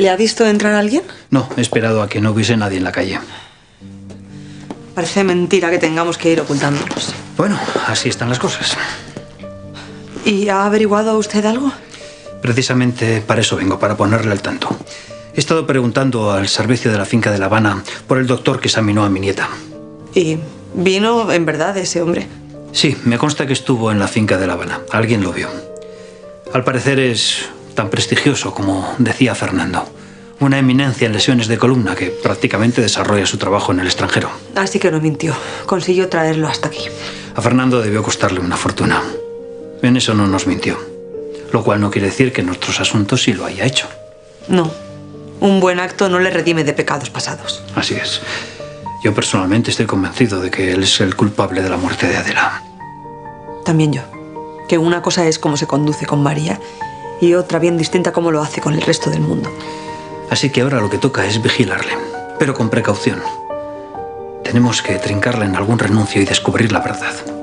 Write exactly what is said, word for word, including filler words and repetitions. ¿Le ha visto entrar alguien? No, he esperado a que no hubiese nadie en la calle. Parece mentira que tengamos que ir ocultándonos. Bueno, así están las cosas. ¿Y ha averiguado usted algo? Precisamente para eso vengo, para ponerle al tanto. He estado preguntando al servicio de la finca de La Habana por el doctor que examinó a mi nieta. ¿Y vino en verdad ese hombre? Sí, me consta que estuvo en la finca de La Habana. Alguien lo vio. Al parecer es tan prestigioso como decía Fernando. Una eminencia en lesiones de columna que prácticamente desarrolla su trabajo en el extranjero. Así que no mintió. Consiguió traerlo hasta aquí. A Fernando debió costarle una fortuna. En eso no nos mintió. Lo cual no quiere decir que en otros asuntos sí lo haya hecho. No. Un buen acto no le redime de pecados pasados. Así es. Yo personalmente estoy convencido de que él es el culpable de la muerte de Adela. También yo. Que una cosa es cómo se conduce con María y otra bien distinta cómo lo hace con el resto del mundo. Así que ahora lo que toca es vigilarle, pero con precaución. Tenemos que trincarle en algún renuncio y descubrir la verdad.